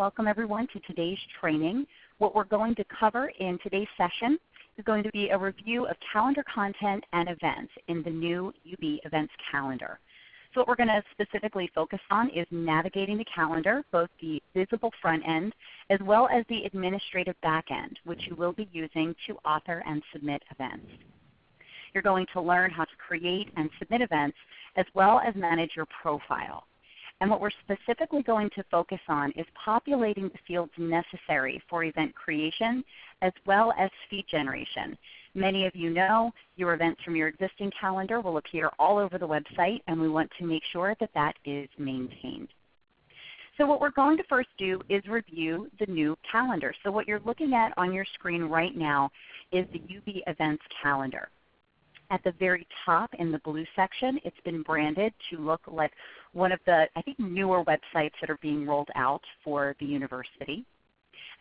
Welcome everyone to today's training. What we're going to cover in today's session is going to be a review of calendar content and events in the new UB events calendar. So what we're going to specifically focus on is navigating the calendar, both the visible front end as well as the administrative back end, which you will be using to author and submit events. You're going to learn how to create and submit events as well as manage your profile. And what we're specifically going to focus on is populating the fields necessary for event creation as well as feed generation. Many of you know your events from your existing calendar will appear all over the website, and we want to make sure that that is maintained. So what we're going to first do is review the new calendar. So what you're looking at on your screen right now is the UB events calendar. At the very top in the blue section, it's been branded to look like one of the, I think, newer websites that are being rolled out for the university.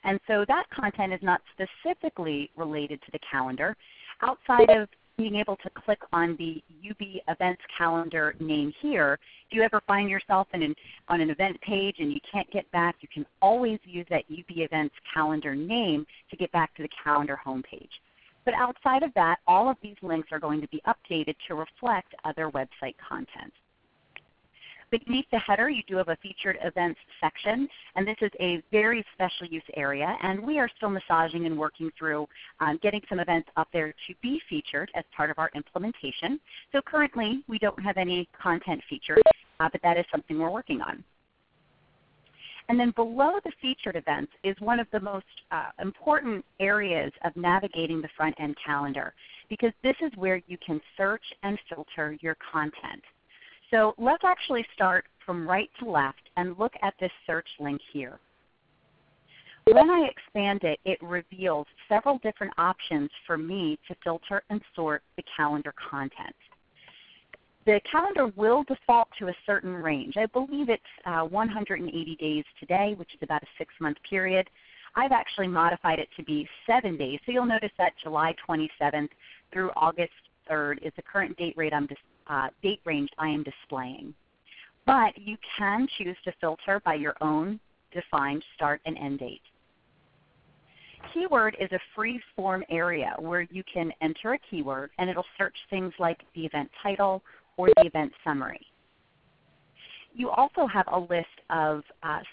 And so that content is not specifically related to the calendar. Outside of being able to click on the UB events calendar name here, if you ever find yourself on an event page and you can't get back, you can always use that UB events calendar name to get back to the calendar homepage. But outside of that, all of these links are going to be updated to reflect other website content. Beneath the header, you do have a featured events section, and this is a very special use area, and we are still massaging and working through getting some events up there to be featured as part of our implementation. So currently, we don't have any content featured, but that is something we're working on. And then below the featured events is one of the most important areas of navigating the front-end calendar, because this is where you can search and filter your content. So let's actually start from right to left and look at this search link here. When I expand it, it reveals several different options for me to filter and sort the calendar content. The calendar will default to a certain range. I believe it's 180 days today, which is about a 6-month period. I've actually modified it to be 7 days. So you'll notice that July 27th through August 3rd is the current date rate I'm date range I am displaying. But you can choose to filter by your own defined start and end date. Keyword is a free form area where you can enter a keyword and it'll search things like the event title or the event summary. You also have a list of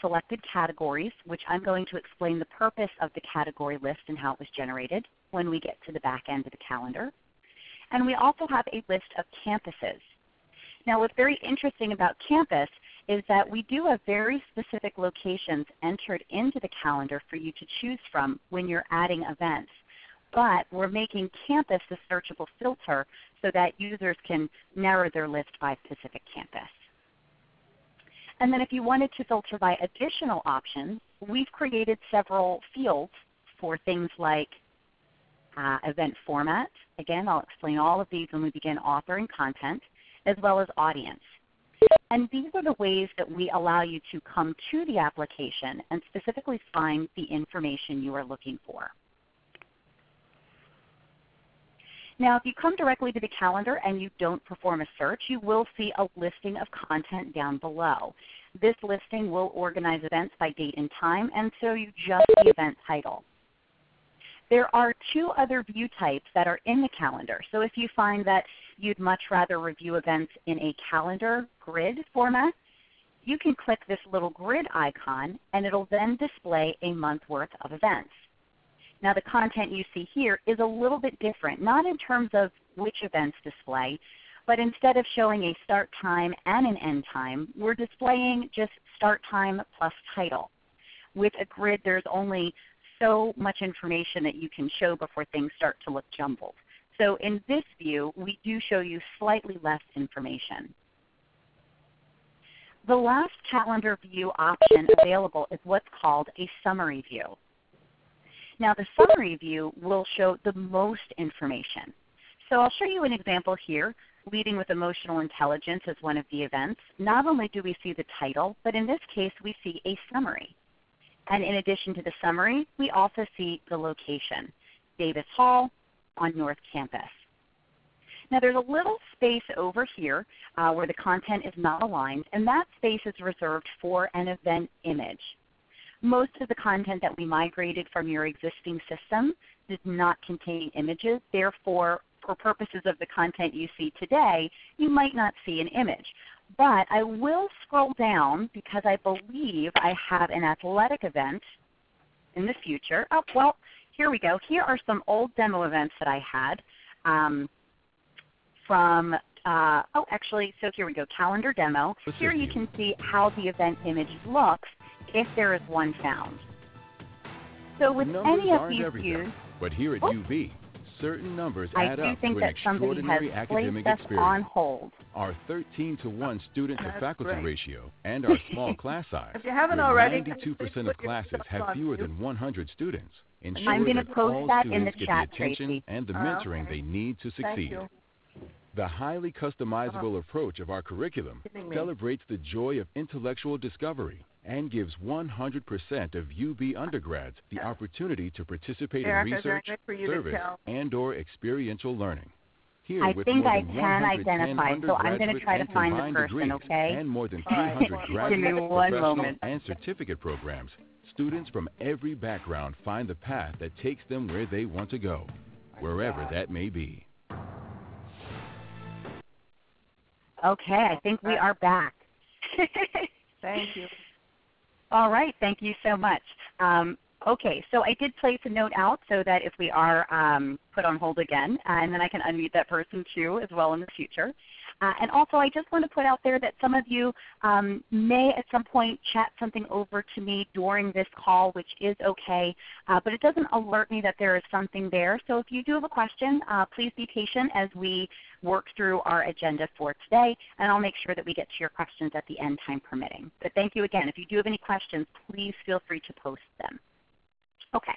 selected categories, which I'm going to explain the purpose of the category list and how it was generated when we get to the back end of the calendar. And we also have a list of campuses. Now what's very interesting about campus is that we do have very specific locations entered into the calendar for you to choose from when you're adding events. But we're making campus the searchable filter so that users can narrow their list by specific campus. And then if you wanted to filter by additional options, we've created several fields for things like event format. Again, I'll explain all of these when we begin authoring content, as well as audience. And these are the ways that we allow you to come to the application and specifically find the information you are looking for. Now if you come directly to the calendar and you don't perform a search, you will see a listing of content down below. This listing will organize events by date and time, and so you just the event title. There are 2 other view types that are in the calendar. So if you find that you'd much rather review events in a calendar grid format, you can click this little grid icon and it'll then display a month's worth of events. Now the content you see here is a little bit different, not in terms of which events display, but instead of showing a start time and an end time, we're displaying just start time plus title. With a grid, there's only so much information that you can show before things start to look jumbled. So in this view, we do show you slightly less information. The last calendar view option available is what's called a summary view. Now the summary view will show the most information. So I'll show you an example here, leading with emotional intelligence as one of the events. Not only do we see the title, but in this case we see a summary. And in addition to the summary, we also see the location, Davis Hall on North Campus. Now there's a little space over here where the content is not aligned, and that space is reserved for an event image. Most of the content that we migrated from your existing system does not contain images. Therefore, for purposes of the content you see today, you might not see an image. But I will scroll down because I believe I have an athletic event in the future. Oh, well, here we go. Here are some old demo events that I had from so here we go, calendar demo. Here you can see how the event image looks if there is one found. So with any of these views, but here at UB, certain numbers add up to an extraordinary academic experience. Our 13:1 student-to-faculty ratio and our small class size, if you haven't already, 92% of classes have fewer than 100 students. I'm going to post that in the chat, Tracy, and the mentoring they need to succeed. The highly customizable approach of our curriculum celebrates the joy of intellectual discovery and gives 100% of UB undergrads the opportunity to participate in research, service, and/or experiential learning. Here, I think I can identify, so I'm going to try to find the person, okay? And more than 300 graduate, professional, and certificate programs, students from every background find the path that takes them where they want to go, wherever that may be. Okay, I think we are back. Thank you. All right, thank you so much. Okay, so I did place a note out so that if we are put on hold again, and then I can unmute that person too as well in the future. And also I just want to put out there that some of you may at some point chat something over to me during this call, which is okay, but it doesn't alert me that there is something there. So if you do have a question, please be patient as we work through our agenda for today, and I'll make sure that we get to your questions at the end, time permitting. But thank you again. If you do have any questions, please feel free to post them. Okay.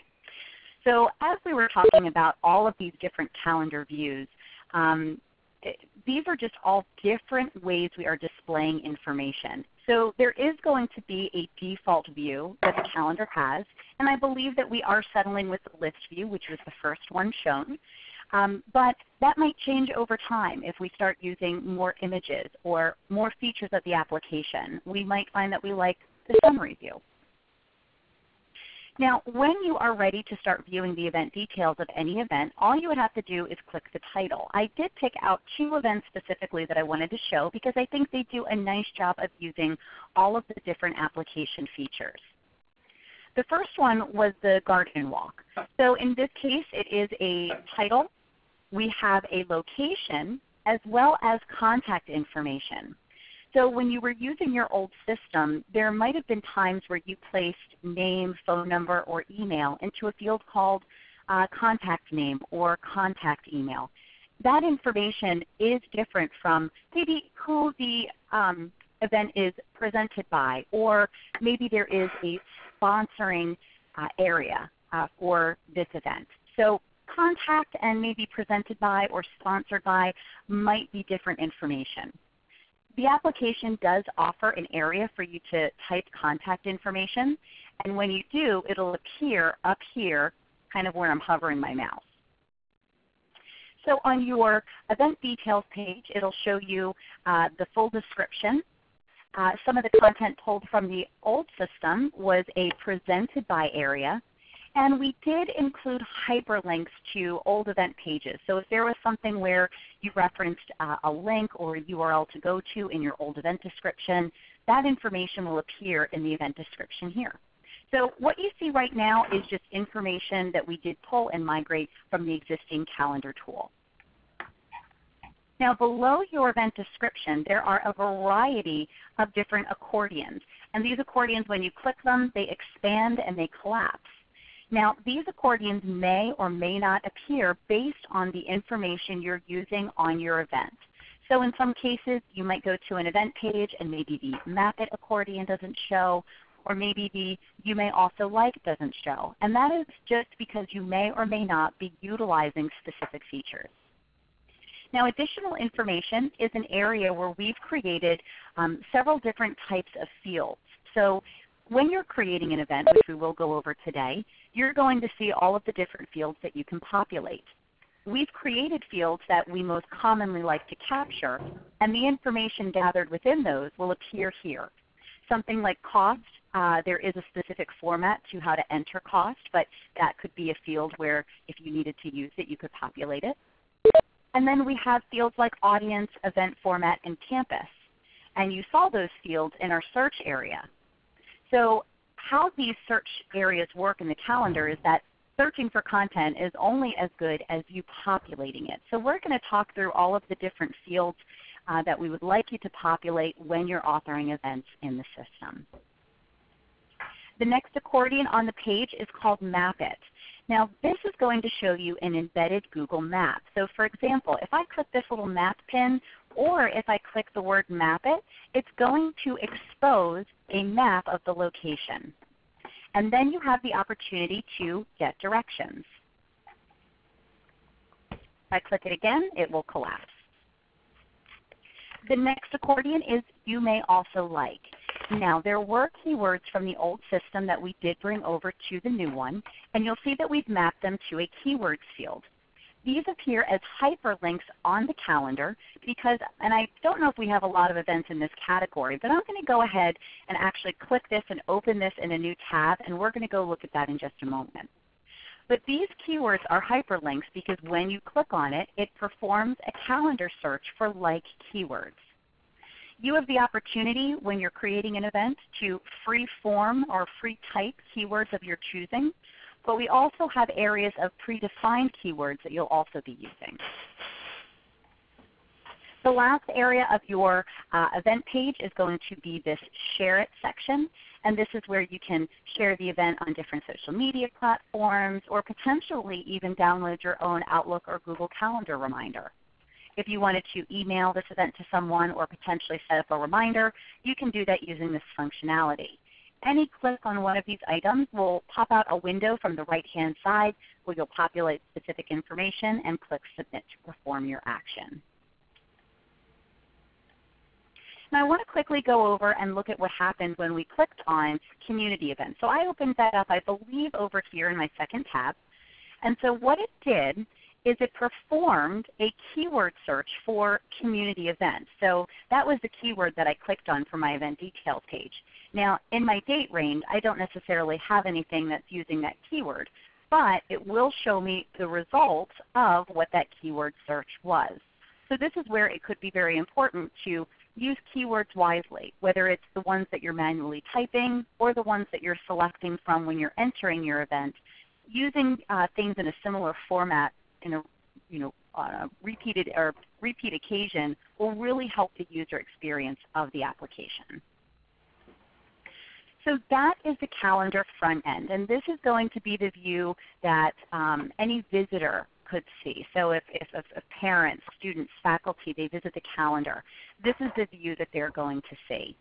So as we were talking about all of these different calendar views, these are just all different ways we are displaying information. So there is going to be a default view that the calendar has, and I believe that we are settling with the list view, which was the first one shown. But that might change over time if we start using more images or more features of the application. We might find that we like the summary view. Now, when you are ready to start viewing the event details of any event, all you would have to do is click the title. I did pick out two events specifically that I wanted to show because I think they do a nice job of using all of the different application features. The first one was the garden walk. So in this case, it is a title. We have a location as well as contact information. So when you were using your old system, there might have been times where you placed name, phone number, or email into a field called contact name or contact email. That information is different from maybe who the event is presented by, or maybe there is a sponsoring area for this event. So contact and maybe presented by or sponsored by might be different information. The application does offer an area for you to type contact information, and when you do, it will appear up here, kind of where I'm hovering my mouse. So on your event details page, it will show you the full description. Some of the content pulled from the old system was a presented by area, and we did include hyperlinks to old event pages. So if there was something where you referenced a link or a URL to go to in your old event description, that information will appear in the event description here. So what you see right now is just information that we did pull and migrate from the existing calendar tool. Now below your event description, there are a variety of different accordions. And these accordions, when you click them, they expand and they collapse. Now, these accordions may or may not appear based on the information you're using on your event. So in some cases, you might go to an event page and maybe the Map It accordion doesn't show, or maybe the You May Also Like doesn't show. And that is just because you may or may not be utilizing specific features. Now, additional information is an area where we've created several different types of fields. So when you're creating an event, which we will go over today, you're going to see all of the different fields that you can populate. We've created fields that we most commonly like to capture, and the information gathered within those will appear here. Something like cost, there is a specific format to how to enter cost, but that could be a field where if you needed to use it, you could populate it. And then we have fields like audience, event format, and campus. And you saw those fields in our search area. So how these search areas work in the calendar is that searching for content is only as good as you populating it. So we're going to talk through all of the different fields that we would like you to populate when you're authoring events in the system. The next accordion on the page is called Map It. Now this is going to show you an embedded Google map. So for example, if I click this little map pin, or if I click the word Map It, it's going to expose a map of the location. And then you have the opportunity to get directions. If I click it again, it will collapse. The next accordion is You May Also Like. Now there were keywords from the old system that we did bring over to the new one, and you'll see that we've mapped them to a keywords field. These appear as hyperlinks on the calendar because, and I don't know if we have a lot of events in this category, but I'm going to go ahead and actually click this and open this in a new tab, and we're going to go look at that in just a moment. But these keywords are hyperlinks because when you click on it, it performs a calendar search for like keywords. You have the opportunity when you're creating an event to free form or free type keywords of your choosing. But we also have areas of predefined keywords that you'll also be using. The last area of your event page is going to be this Share It section. And this is where you can share the event on different social media platforms or potentially even download your own Outlook or Google Calendar reminder. If you wanted to email this event to someone or potentially set up a reminder, you can do that using this functionality. Any click on one of these items will pop out a window from the right-hand side where you'll populate specific information and click Submit to perform your action. Now I want to quickly go over and look at what happened when we clicked on Community Events. So I opened that up, I believe, over here in my second tab. And so what it did is it performed a keyword search for community events. So that was the keyword that I clicked on for my event details page. Now in my date range, I don't necessarily have anything that's using that keyword, but it will show me the results of what that keyword search was. So this is where it could be very important to use keywords wisely, whether it's the ones that you're manually typing or the ones that you're selecting from when you're entering your event, using things in a similar format in a, on a repeat occasion will really help the user experience of the application. So that is the calendar front end, and this is going to be the view that any visitor could see. So if parents, students, faculty, they visit the calendar, this is the view that they're going to see.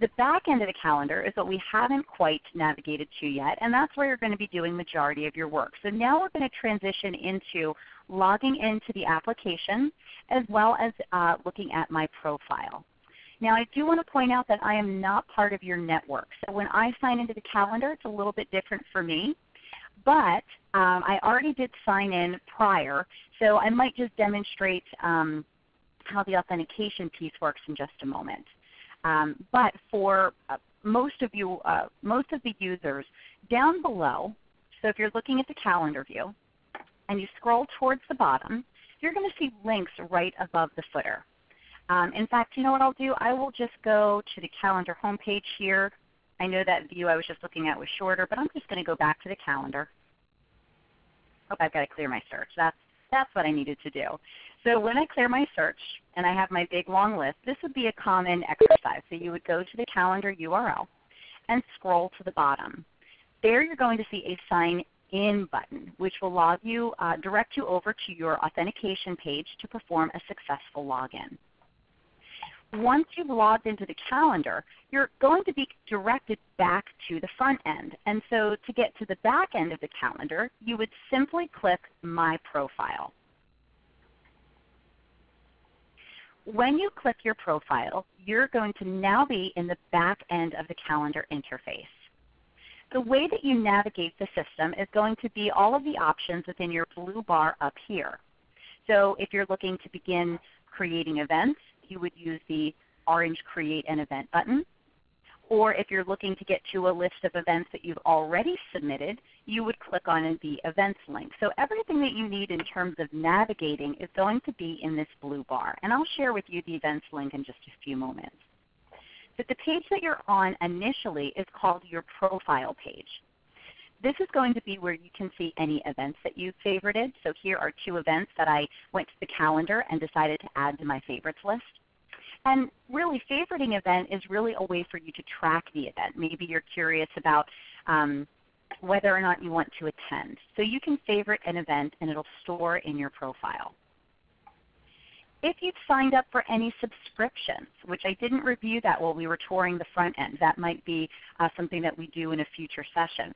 The back end of the calendar is what we haven't quite navigated to yet, and that's where you're going to be doing majority of your work. So now we're going to transition into logging into the application as well as looking at my profile. Now I do want to point out that I am not part of your network. So when I sign into the calendar, it's a little bit different for me. But I already did sign in prior, so I might just demonstrate how the authentication piece works in just a moment. But for most of the users, down below, so if you're looking at the calendar view and you scroll towards the bottom, you're going to see links right above the footer. In fact, you know what I'll do? I will just go to the calendar homepage here. I know that view I was just looking at was shorter, but I'm just going to go back to the calendar. Oh, I've got to clear my search. That's what I needed to do. So when I clear my search and I have my big long list, this would be a common exercise. So you would go to the calendar URL and scroll to the bottom. There you're going to see a sign in button, which will log you, direct you over to your authentication page to perform a successful login. Once you've logged into the calendar, you're going to be directed back to the front end. And so to get to the back end of the calendar, you would simply click My Profile. When you click your profile, you're going to now be in the back end of the calendar interface. The way that you navigate the system is going to be all of the options within your blue bar up here. So if you're looking to begin creating events, you would use the orange Create an Event button. Or if you're looking to get to a list of events that you've already submitted, you would click on the Events link. So everything that you need in terms of navigating is going to be in this blue bar. And I'll share with you the Events link in just a few moments. But the page that you're on initially is called your Profile page. This is going to be where you can see any events that you've favorited. So here are two events that I went to the calendar and decided to add to my favorites list. And really, favoriting event is really a way for you to track the event. Maybe you're curious about whether or not you want to attend. So you can favorite an event and it'll store in your profile. If you've signed up for any subscriptions, which I didn't review that while we were touring the front end, that might be something that we do in a future session.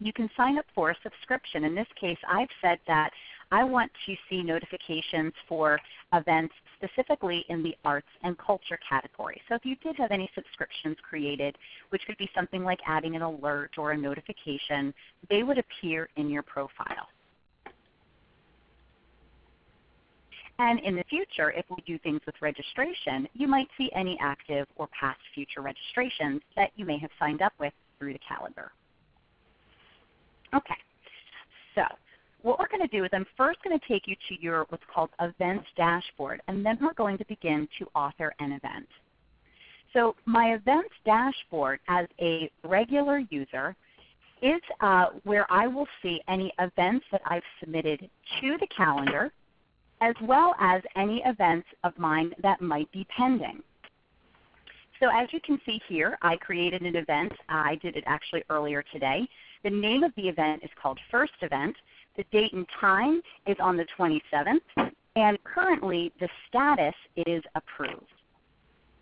You can sign up for a subscription. In this case, I've said that I want to see notifications for events specifically in the arts and culture category. So if you did have any subscriptions created, which could be something like adding an alert or a notification, they would appear in your profile. And in the future, if we do things with registration, you might see any active or past future registrations that you may have signed up with through the calendar. Okay, so what we're going to do is I'm first going to take you to your what's called Events Dashboard, and then we're going to begin to author an event. So my Events Dashboard as a regular user is where I will see any events that I've submitted to the calendar, as well as any events of mine that might be pending. So as you can see here, I created an event. I did it actually earlier today. The name of the event is called First Event. The date and time is on the 27th, and currently the status is approved.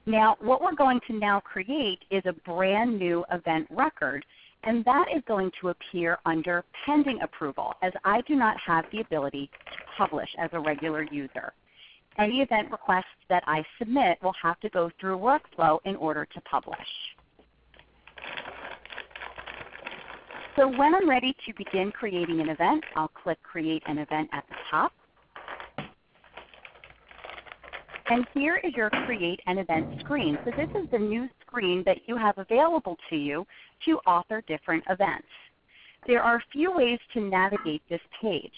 Now what we're going to now create is a brand new event record, and that is going to appear under Pending Approval, as I do not have the ability to publish as a regular user. Any event requests that I submit will have to go through workflow in order to publish. So when I'm ready to begin creating an event, I'll click Create an Event at the top. And here is your Create an Event screen. So this is the new screen that you have available to you to author different events. There are a few ways to navigate this page.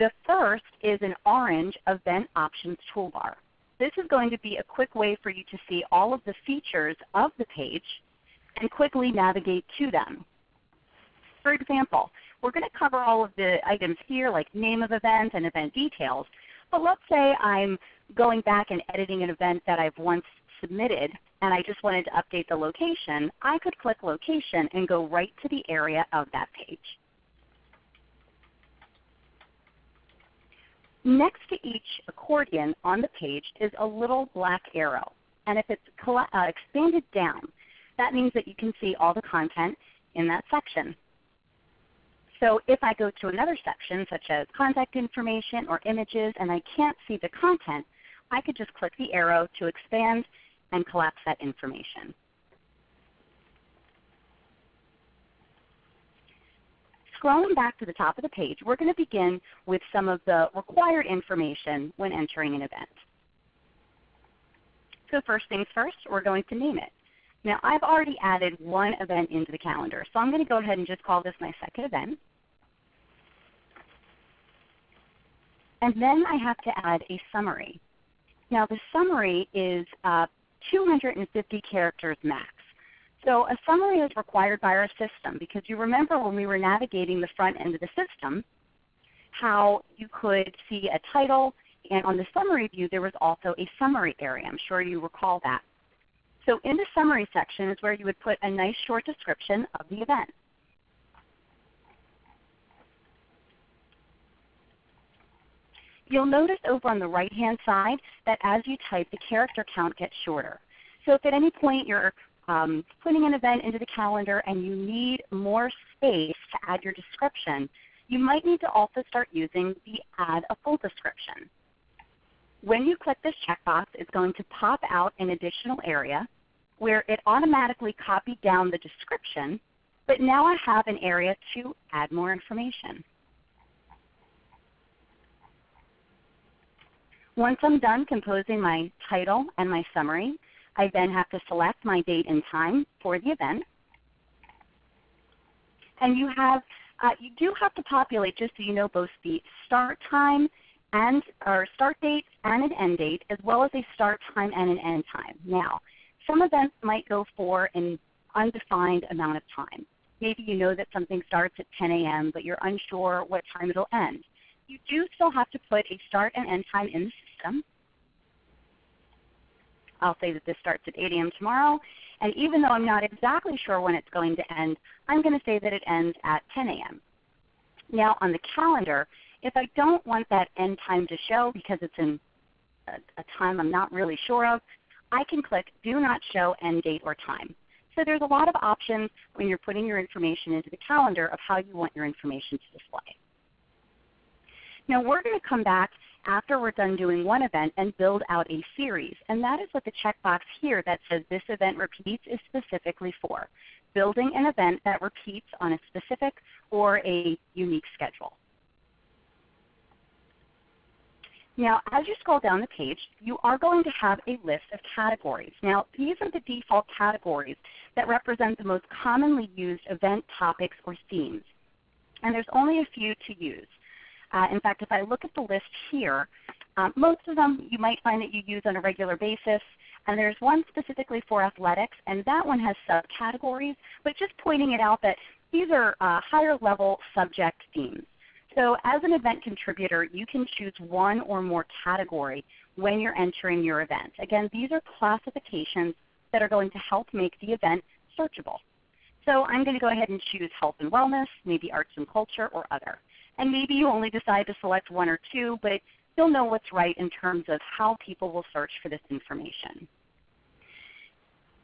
The first is an orange Event Options toolbar. This is going to be a quick way for you to see all of the features of the page and quickly navigate to them. For example, we're going to cover all of the items here like name of event and event details, but let's say I'm going back and editing an event that I've once submitted and I just wanted to update the location. I could click Location and go right to the area of that page. Next to each accordion on the page is a little black arrow, and if it's expanded down, that means that you can see all the content in that section. So if I go to another section, such as contact information or images, and I can't see the content, I could just click the arrow to expand and collapse that information. Scrolling back to the top of the page, we're going to begin with some of the required information when entering an event. So first things first, we're going to name it. Now I've already added one event into the calendar, so I'm going to go ahead and just call this my second event. And then I have to add a summary. Now the summary is 250 characters max. So a summary is required by our system, because you remember when we were navigating the front end of the system, how you could see a title, and on the summary view there was also a summary area. I'm sure you recall that. So in the summary section is where you would put a nice short description of the event. You'll notice over on the right-hand side that as you type, the character count gets shorter. So if at any point you're putting an event into the calendar and you need more space to add your description, you might need to also start using the Add a Full Description. When you click this checkbox, it's going to pop out an additional area where it automatically copied down the description, but now I have an area to add more information. Once I'm done composing my title and my summary, I then have to select my date and time for the event. And you do have to populate, just so you know, both the start time and or start date and an end date, as well as a start time and an end time. Now, some events might go for an undefined amount of time. Maybe you know that something starts at 10 a.m., but you're unsure what time it'll end. You do still have to put a start and end time in the system. I'll say that this starts at 8 a.m. tomorrow, and even though I'm not exactly sure when it's going to end, I'm going to say that it ends at 10 a.m. Now on the calendar, if I don't want that end time to show because it's in a time I'm not really sure of, I can click Do Not Show End Date or Time. So there's a lot of options when you're putting your information into the calendar of how you want your information to display. Now we're going to come back after we're done doing one event and build out a series, and that is what the checkbox here that says This Event Repeats is specifically for, building an event that repeats on a specific or a unique schedule. Now as you scroll down the page, you are going to have a list of categories. Now these are the default categories that represent the most commonly used event topics or themes, and there's only a few to use. In fact, if I look at the list here, most of them you might find that you use on a regular basis, and there's one specifically for athletics, and that one has subcategories, but just pointing it out that these are higher level subject themes. So as an event contributor, you can choose one or more category when you're entering your event. Again, these are classifications that are going to help make the event searchable. So I'm going to go ahead and choose health and wellness, maybe arts and culture, or other. And maybe you only decide to select one or two, but you'll know what's right in terms of how people will search for this information.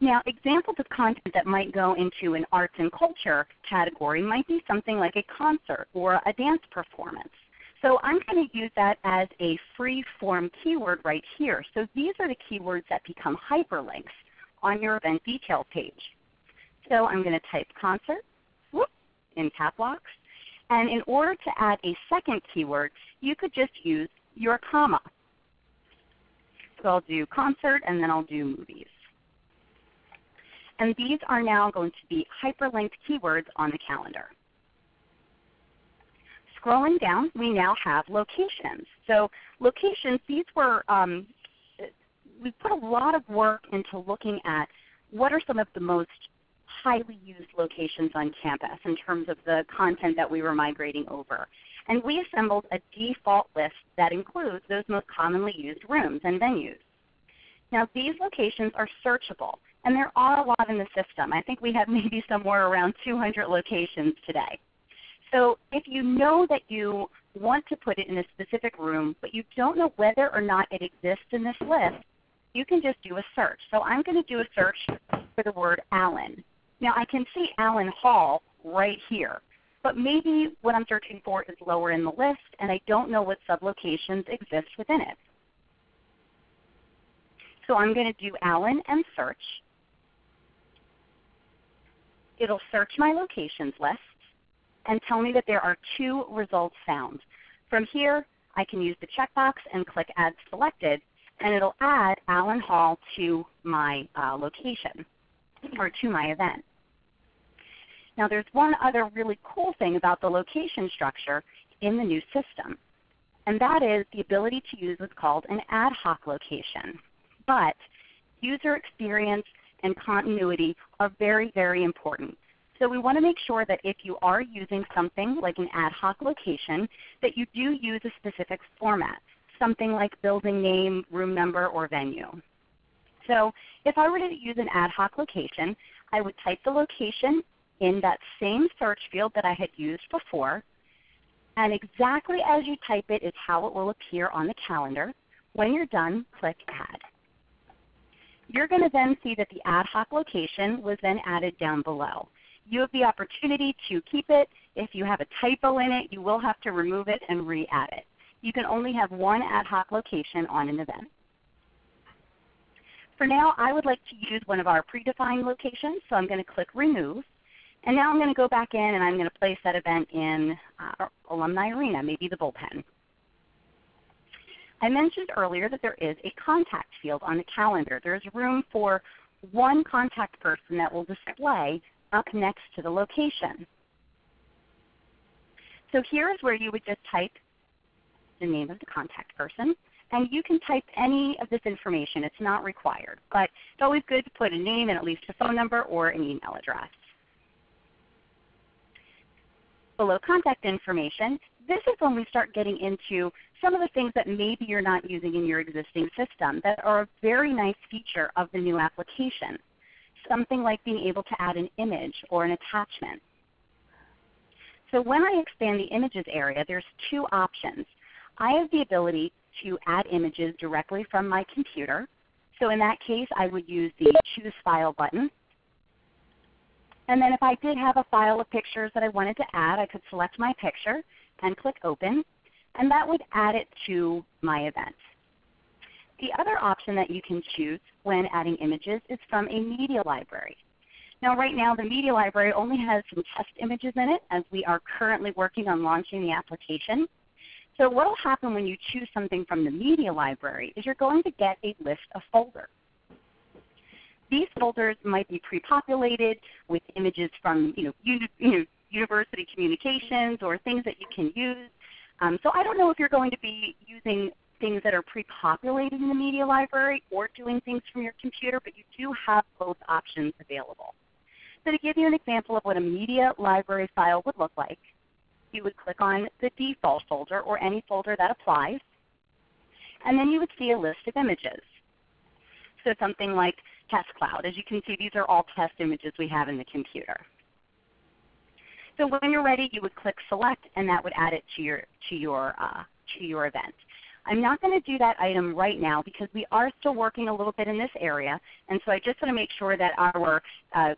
Now examples of content that might go into an arts and culture category might be something like a concert or a dance performance. So I'm going to use that as a free form keyword right here. So these are the keywords that become hyperlinks on your event detail page. So I'm going to type concert in caps locks. And in order to add a second keyword, you could just use your comma. So I'll do concert, and then I'll do movies. And these are now going to be hyperlinked keywords on the calendar. Scrolling down, we now have locations. So locations, these were we put a lot of work into looking at what are some of the most highly used locations on campus in terms of the content that we were migrating over. And we assembled a default list that includes those most commonly used rooms and venues. Now these locations are searchable, and there are a lot in the system. I think we have maybe somewhere around 200 locations today. So if you know that you want to put it in a specific room, but you don't know whether or not it exists in this list, you can just do a search. So I'm going to do a search for the word Allen. Now I can see Allen Hall right here, but maybe what I'm searching for is lower in the list and I don't know what sublocations exist within it. So I'm going to do Allen and search. It'll search my locations list and tell me that there are 2 results found. From here I can use the checkbox and click Add Selected, and it'll add Allen Hall to my location or to my event. Now there's one other really cool thing about the location structure in the new system, and that is the ability to use what's called an ad hoc location. But user experience and continuity are very, very important. So we want to make sure that if you are using something like an ad hoc location, that you do use a specific format, something like building name, room number, or venue. So if I were to use an ad hoc location, I would type the location in that same search field that I had used before, and exactly as you type it is how it will appear on the calendar. When you're done, click Add. You're going to then see that the ad hoc location was then added down below. You have the opportunity to keep it. If you have a typo in it, you will have to remove it and re-add it. You can only have one ad hoc location on an event. For now, I would like to use one of our predefined locations, so I'm going to click Remove. And now I'm going to go back in and I'm going to place that event in Alumni Arena, maybe the bullpen. I mentioned earlier that there is a contact field on the calendar. There's room for one contact person that will display up next to the location. So here is where you would just type the name of the contact person. And you can type any of this information. It's not required. But it's always good to put a name and at least a phone number or an email address. Below contact information, this is when we start getting into some of the things that maybe you're not using in your existing system that are a very nice feature of the new application. Something like being able to add an image or an attachment. So when I expand the images area, there's two options. I have the ability to add images directly from my computer. So in that case, I would use the Choose File button. And then if I did have a file of pictures that I wanted to add, I could select my picture and click Open, and that would add it to my event. The other option that you can choose when adding images is from a media library. Now right now the media library only has some test images in it as we are currently working on launching the application. So what will happen when you choose something from the media library is you're going to get a list of folders. These folders might be pre-populated with images from university communications or things that you can use. So I don't know if you're going to be using things that are pre-populated in the media library or doing things from your computer, but you do have both options available. So to give you an example of what a media library file would look like, you would click on the default folder or any folder that applies, and then you would see a list of images. So something like Test Cloud. As you can see, these are all test images we have in the computer. So when you're ready, you would click Select, and that would add it to your event. I'm not going to do that item right now because we are still working a little bit in this area, and so I just want to make sure that our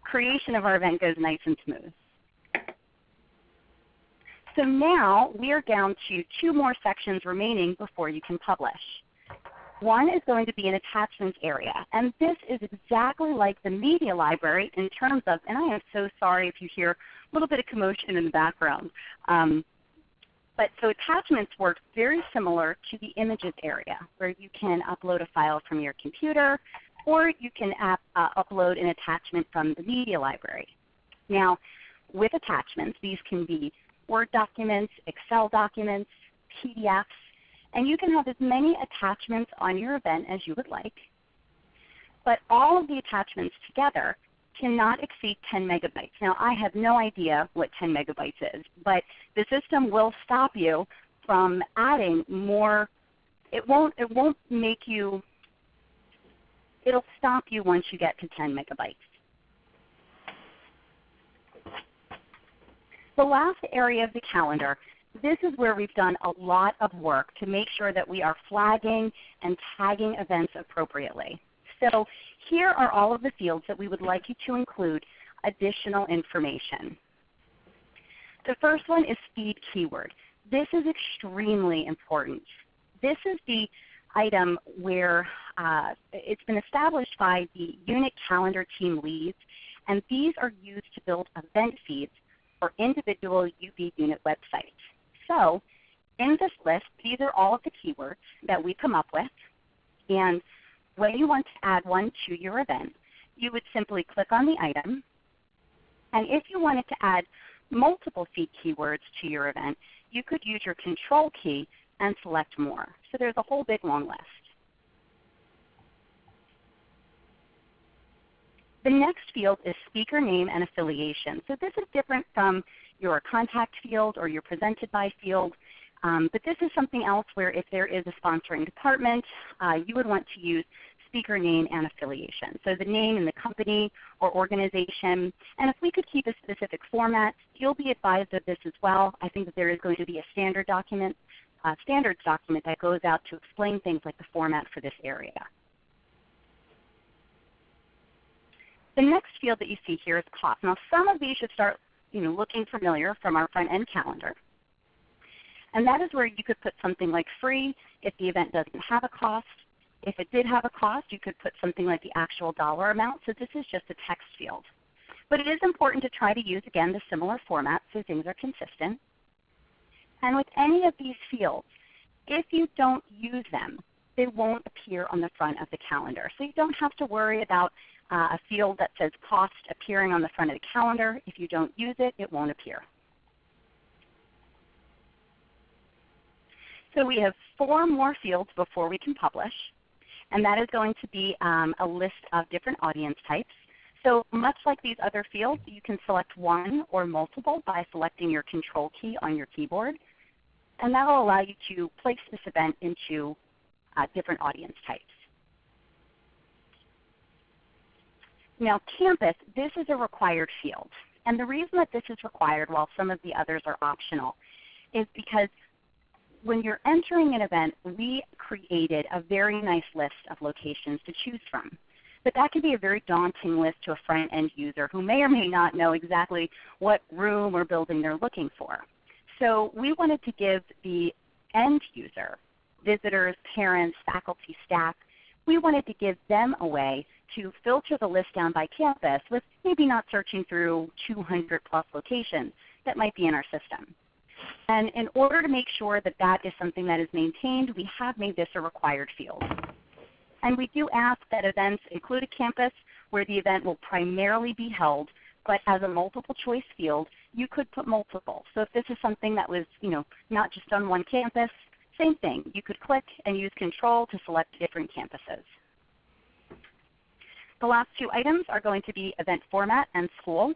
creation of our event goes nice and smooth. So now we are down to two more sections remaining before you can publish. One is going to be an attachments area, and this is exactly like the media library in terms of, and I am so sorry if you hear a little bit of commotion in the background. But so attachments work very similar to the images area where you can upload a file from your computer or you can upload an attachment from the media library. Now with attachments, these can be Word documents, Excel documents, PDFs, and you can have as many attachments on your event as you would like. But all of the attachments together cannot exceed 10 megabytes. Now I have no idea what 10 megabytes is, but the system will stop you from adding more. It won't make you, it'll stop you once you get to 10 megabytes. The last area of the calendar, this is where we've done a lot of work to make sure that we are flagging and tagging events appropriately. So here are all of the fields that we would like you to include additional information. The first one is feed keyword. This is extremely important. This is the item where it's been established by the unit calendar team leads, and these are used to build event feeds for individual UB unit websites. So in this list, these are all of the keywords that we come up with. And when you want to add one to your event, you would simply click on the item. And if you wanted to add multiple feed keywords to your event, you could use your Control key and select more. So there's a whole big long list. The next field is speaker name and affiliation. So this is different from your contact field or your presented by field, but this is something else where if there is a sponsoring department, you would want to use speaker name and affiliation. So the name and the company or organization. And if we could keep a specific format, you'll be advised of this as well. I think that there is going to be a standards document that goes out to explain things like the format for this area. The next field that you see here is cost. Now some of these should start looking familiar from our front-end calendar. And that is where you could put something like free if the event doesn't have a cost. If it did have a cost, you could put something like the actual dollar amount. So this is just a text field. But it is important to try to use, again, the similar format so things are consistent. And with any of these fields, if you don't use them, they won't appear on the front of the calendar. So you don't have to worry about a field that says cost appearing on the front of the calendar. If you don't use it, it won't appear. So we have 4 more fields before we can publish, and that is going to be a list of different audience types. So much like these other fields, you can select one or multiple by selecting your control key on your keyboard, and that will allow you to place this event into different audience types. Now campus, this is a required field, and the reason that this is required while some of the others are optional is because when you're entering an event, we created a very nice list of locations to choose from. But that can be a very daunting list to a front-end user who may or may not know exactly what room or building they're looking for. So we wanted to give the end user, visitors, parents, faculty, staff, we wanted to give them a way to filter the list down by campus with maybe not searching through 200 plus locations that might be in our system. And in order to make sure that that is something that is maintained, we have made this a required field. And we do ask that events include a campus where the event will primarily be held, but as a multiple choice field, you could put multiple. So if this is something that was, not just on one campus, same thing. You could click and use control to select different campuses. The last 2 items are going to be event format and school.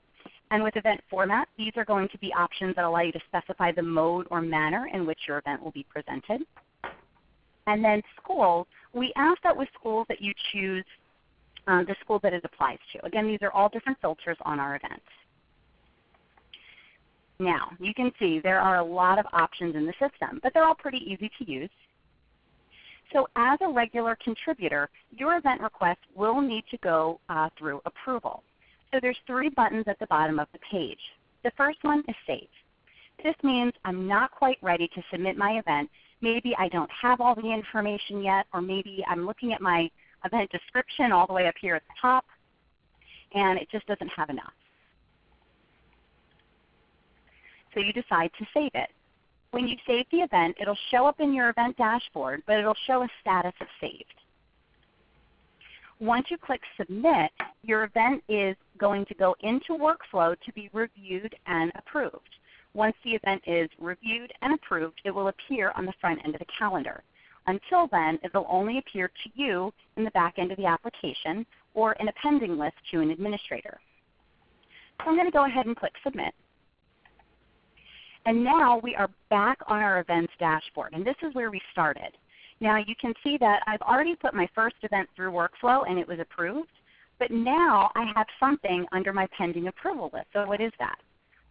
And with event format, these are going to be options that allow you to specify the mode or manner in which your event will be presented. And then schools, we ask that with schools that you choose the school that it applies to. Again, these are all different filters on our event. Now, you can see there are a lot of options in the system, but they're all pretty easy to use. So as a regular contributor, your event request will need to go through approval. So there's 3 buttons at the bottom of the page. The first one is Save. This means I'm not quite ready to submit my event. Maybe I don't have all the information yet, or maybe I'm looking at my event description all the way up here at the top, and it just doesn't have enough. So you decide to save it. When you save the event, it'll show up in your event dashboard, but it'll show a status of saved. Once you click Submit, your event is going to go into workflow to be reviewed and approved. Once the event is reviewed and approved, it will appear on the front end of the calendar. Until then, it will only appear to you in the back end of the application or in a pending list to an administrator. So I'm going to go ahead and click Submit. And now we are back on our events dashboard, and this is where we started. Now you can see that I've already put my first event through workflow and it was approved, but now I have something under my pending approval list. So what is that?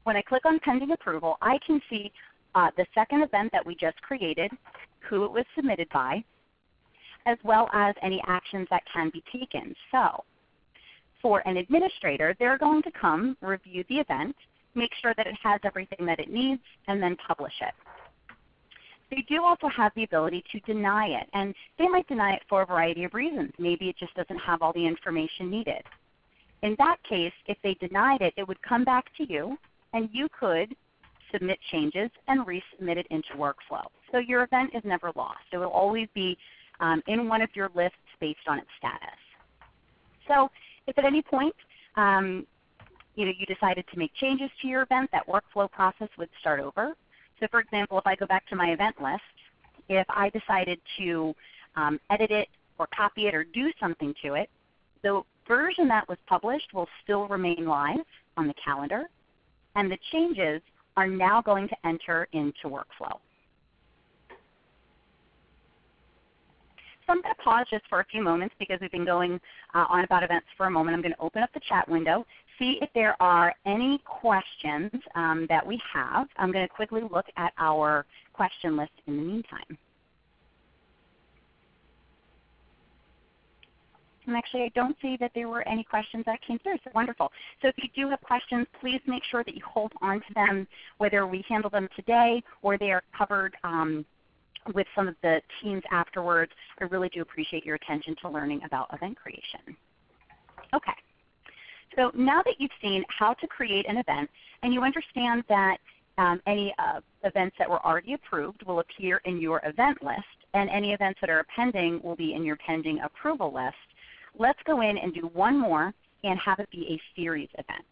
When I click on pending approval, I can see the second event that we just created, who it was submitted by, as well as any actions that can be taken. So for an administrator, they're going to come review the event, make sure that it has everything that it needs, and then publish it. They do also have the ability to deny it, and they might deny it for a variety of reasons. Maybe it just doesn't have all the information needed. In that case, if they denied it, it would come back to you, and you could submit changes and resubmit it into workflow. So your event is never lost. It will always be in one of your lists based on its status. So if at any point you decided to make changes to your event, that workflow process would start over. So for example, if I go back to my event list, if I decided to edit it or copy it or do something to it, the version that was published will still remain live on the calendar, and the changes are now going to enter into workflow. So I'm going to pause just for a few moments because we've been going on about events for a moment. I'm going to open up the chat window, see if there are any questions that we have. I'm going to quickly look at our question list in the meantime. And actually, I don't see that there were any questions that came through, so wonderful. So if you do have questions, please make sure that you hold on to them, whether we handle them today or they are covered with some of the teams afterwards. I really do appreciate your attention to learning about event creation. Okay. So now that you've seen how to create an event and you understand that Any events that were already approved will appear in your event list, and any events that are pending will be in your pending approval list. Let's go in and do one more and have it be a series event.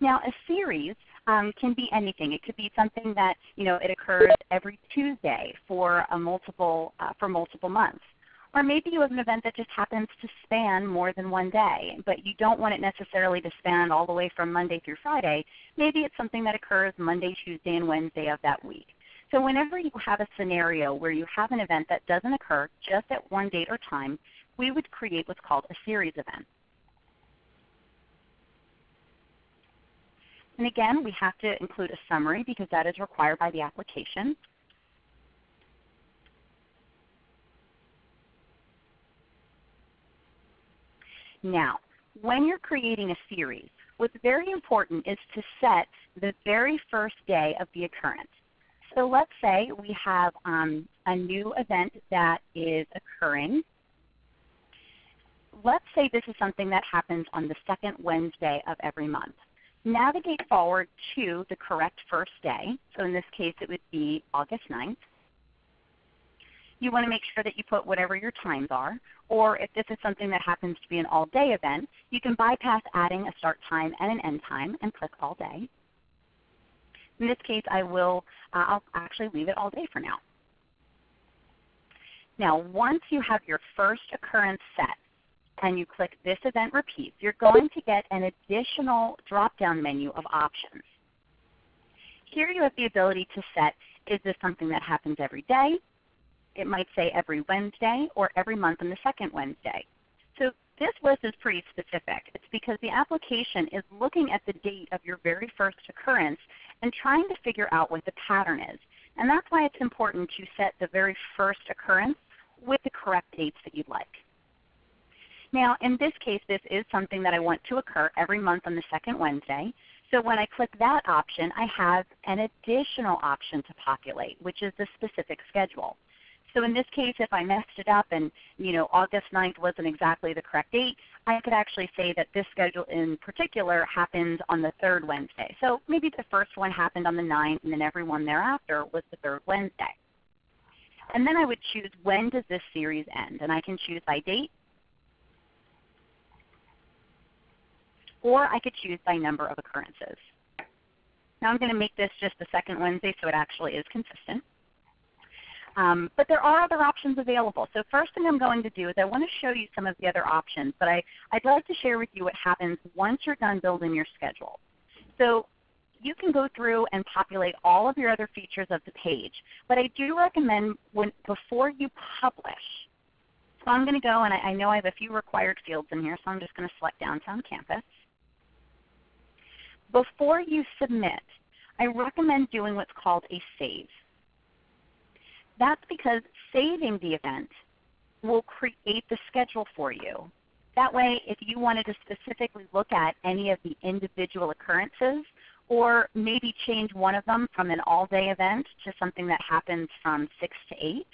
Now, a series can be anything. It could be something that, you know, it occurs every Tuesday for a multiple months. Or maybe you have an event that just happens to span more than one day, but you don't want it necessarily to span all the way from Monday through Friday. Maybe it's something that occurs Monday, Tuesday, and Wednesday of that week. So whenever you have a scenario where you have an event that doesn't occur just at one date or time, we would create what's called a series event. And again, we have to include a summary because that is required by the application. Now, when you're creating a series, what's very important is to set the very first day of the occurrence. So let's say we have a new event that is occurring. Let's say this is something that happens on the second Wednesday of every month. Navigate forward to the correct first day. So in this case, it would be August 9th. You want to make sure that you put whatever your times are, or if this is something that happens to be an all-day event, you can bypass adding a start time and an end time and click all day. In this case, I'll actually leave it all day for now. Now, once you have your first occurrence set and you click This Event Repeats, you're going to get an additional drop-down menu of options. Here you have the ability to set, is this something that happens every day? It might say every Wednesday or every month on the second Wednesday. So this list is pretty specific. It's because the application is looking at the date of your very first occurrence and trying to figure out what the pattern is. And that's why it's important to set the very first occurrence with the correct dates that you'd like. Now in this case, this is something that I want to occur every month on the second Wednesday. So when I click that option, I have an additional option to populate, which is the specific schedule. So in this case, if I messed it up and August 9th wasn't exactly the correct date, I could actually say that this schedule in particular happens on the third Wednesday. So maybe the first one happened on the 9th and then every one thereafter was the third Wednesday. And then I would choose when does this series end, and I can choose by date or I could choose by number of occurrences. Now I'm going to make this just the second Wednesday so it actually is consistent. But there are other options available. So first thing I'm going to do is I want to show you some of the other options, but I'd like to share with you what happens once you're done building your schedule. So you can go through and populate all of your other features of the page, but I do recommend before you publish. So I'm going to go, and I know I have a few required fields in here, so I'm just going to select Downtown Campus. Before you submit, I recommend doing what's called a save. That's because saving the event will create the schedule for you. That way, if you wanted to specifically look at any of the individual occurrences or maybe change one of them from an all-day event to something that happens from 6 to 8,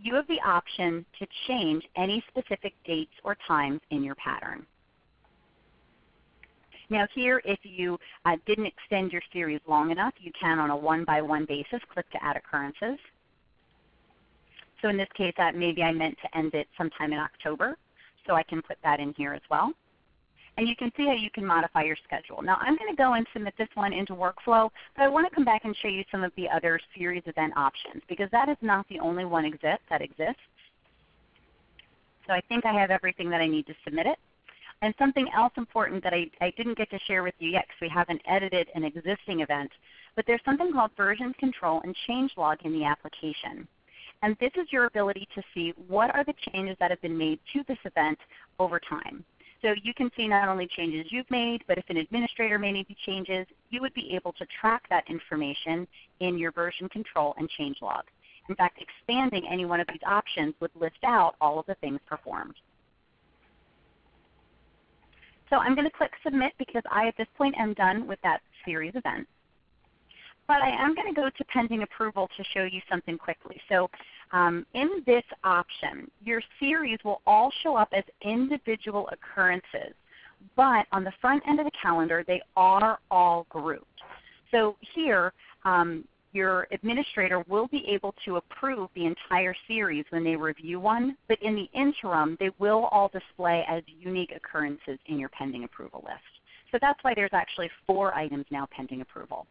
you have the option to change any specific dates or times in your pattern. Now here, if you didn't extend your series long enough, you can on a one-by-one basis click to add occurrences. So in this case, maybe I meant to end it sometime in October, so I can put that in here as well. And you can see how you can modify your schedule. Now I'm going to go and submit this one into workflow, but I want to come back and show you some of the other series event options because that is not the only one that exists. So I think I have everything that I need to submit it. And something else important that I didn't get to share with you yet because we haven't edited an existing event, but there's something called version control and change log in the application. And this is your ability to see what are the changes that have been made to this event over time. So you can see not only changes you've made, but if an administrator made any changes, you would be able to track that information in your version control and change log. In fact, expanding any one of these options would list out all of the things performed. So I'm going to click Submit because I, at this point, am done with that series event. But I am going to go to Pending Approval to show you something quickly. So in this option, your series will all show up as individual occurrences, but on the front end of the calendar, they are all grouped. So here, your administrator will be able to approve the entire series when they review one, but in the interim, they will all display as unique occurrences in your pending approval list. So that's why there's actually 4 items now pending approval.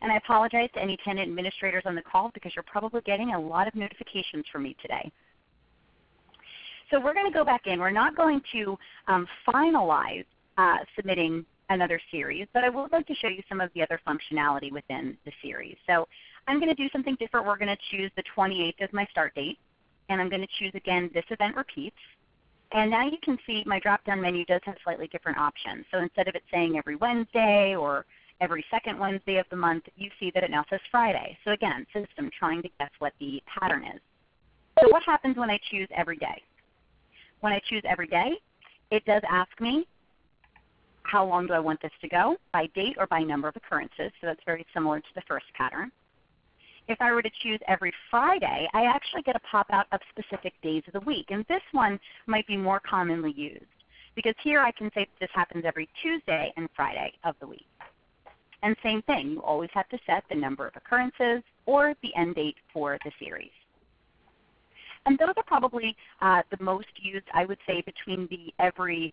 And I apologize to any tenant administrators on the call because you're probably getting a lot of notifications from me today. So we're going to go back in. We're not going to finalize submitting another series, but I would like to show you some of the other functionality within the series. So I'm going to do something different. We're going to choose the 28th as my start date, and I'm going to choose again this event repeats. And now you can see my drop-down menu does have slightly different options. So instead of it saying every Wednesday or every second Wednesday of the month, you see that it now says Friday. So again, system trying to guess what the pattern is. So what happens when I choose every day? When I choose every day, it does ask me how long do I want this to go, by date or by number of occurrences. So that's very similar to the first pattern. If I were to choose every Friday, I actually get a pop-out of specific days of the week. And this one might be more commonly used because here I can say this happens every Tuesday and Friday of the week. And same thing, you always have to set the number of occurrences or the end date for the series. And those are probably the most used, I would say, between the every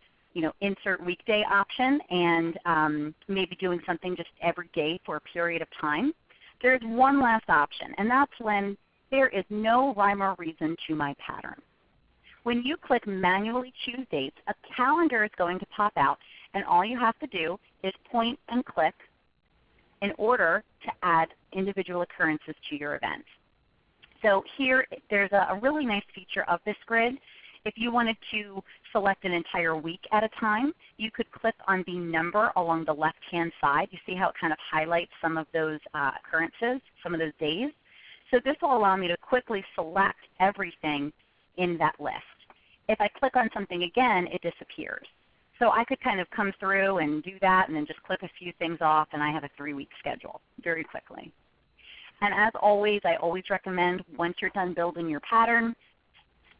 insert weekday option and maybe doing something just every day for a period of time. There's one last option, and that's when there is no rhyme or reason to my pattern. When you click manually choose dates, a calendar is going to pop out, and all you have to do is point and click in order to add individual occurrences to your event. So here there's a really nice feature of this grid. If you wanted to select an entire week at a time, you could click on the number along the left-hand side. You see how it kind of highlights some of those occurrences, some of those days. So this will allow me to quickly select everything in that list. If I click on something again, it disappears. So I could kind of come through and do that and then just click a few things off, and I have a 3-week schedule very quickly. And as always, I always recommend once you're done building your pattern,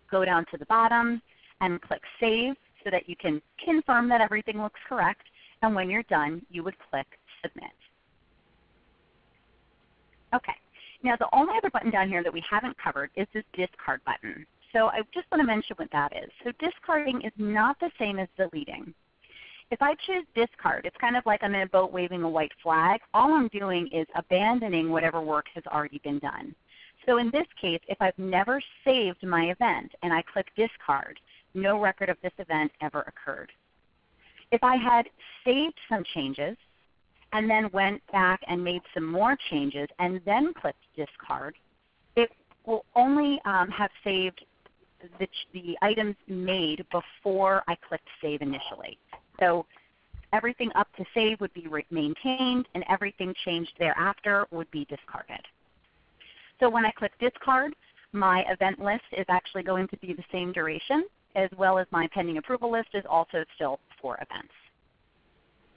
go down to the bottom and click Save so that you can confirm that everything looks correct. And when you're done, you would click Submit. Okay. Now the only other button down here that we haven't covered is this Discard button. So I just want to mention what that is. So discarding is not the same as deleting. If I choose discard, it's kind of like I'm in a boat waving a white flag. All I'm doing is abandoning whatever work has already been done. So in this case, if I've never saved my event and I click discard, no record of this event ever occurred. If I had saved some changes and then went back and made some more changes and then clicked discard, it will only have saved the items made before I clicked save initially. So everything up to save would be maintained, and everything changed thereafter would be discarded. So when I click discard, my event list is actually going to be the same duration, as well as my pending approval list is also still 4 events.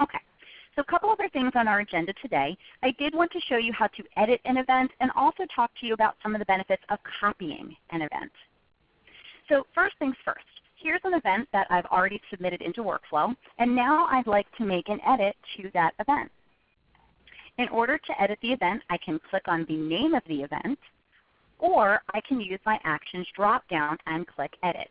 Okay. So a couple other things on our agenda today. I did want to show you how to edit an event and also talk to you about some of the benefits of copying an event. So first things first, here's an event that I've already submitted into workflow, and now I'd like to make an edit to that event. In order to edit the event, I can click on the name of the event, or I can use my Actions drop-down and click Edit.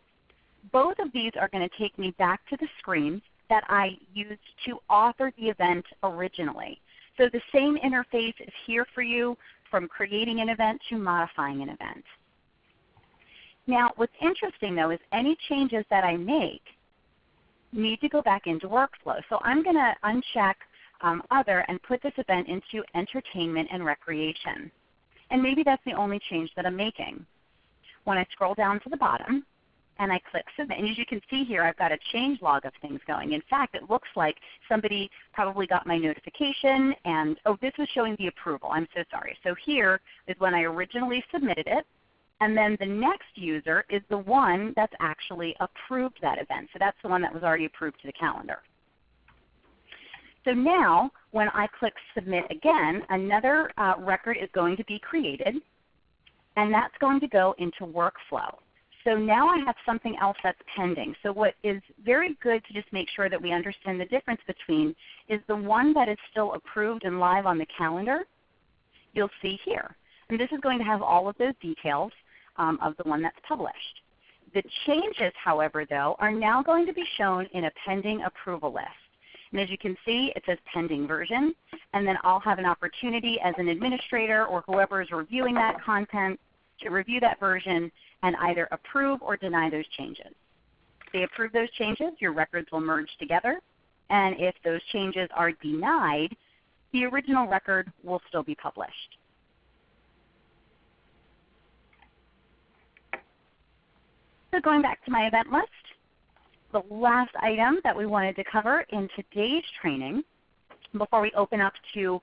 Both of these are going to take me back to the screen that I used to author the event originally. So the same interface is here for you from creating an event to modifying an event. Now what's interesting though is any changes that I make need to go back into workflow. So I'm going to uncheck Other and put this event into Entertainment and Recreation. And maybe that's the only change that I'm making. When I scroll down to the bottom and I click Submit, and as you can see here I've got a change log of things going. In fact, it looks like somebody probably got my notification and, oh, this was showing the approval. I'm so sorry. So here is when I originally submitted it. And then the next user is the one that's actually approved that event. So that's the one that was already approved to the calendar. So now when I click Submit again, another record is going to be created, and that's going to go into Workflow. So now I have something else that's pending. So what is very good to just make sure that we understand the difference between is the one that is still approved and live on the calendar, you'll see here. And this is going to have all of those details of the one that's published. The changes, however, though, are now going to be shown in a pending approval list. And as you can see, it says pending version. And then I'll have an opportunity as an administrator or whoever is reviewing that content to review that version and either approve or deny those changes. If they approve those changes, your records will merge together. And if those changes are denied, the original record will still be published. So going back to my event list, the last item that we wanted to cover in today's training before we open up to